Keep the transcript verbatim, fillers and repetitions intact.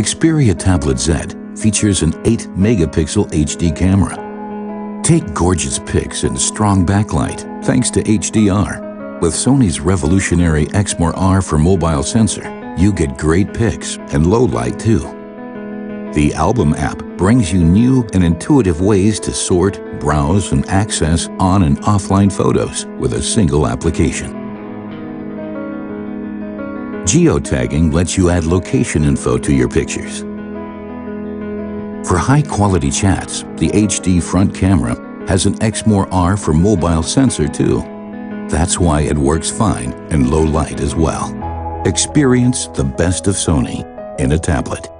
Xperia Tablet Z features an eight megapixel H D camera. Take gorgeous pics in strong backlight thanks to H D R. With Sony's revolutionary X more R for mobile sensor, you get great pics and low light too. The Album app brings you new and intuitive ways to sort, browse, and access on and offline photos with a single application. Geotagging lets you add location info to your pictures. For high-quality chats, the H D front camera has an X more R for mobile sensor too. That's why it works fine in low light as well. Experience the best of Sony in a tablet.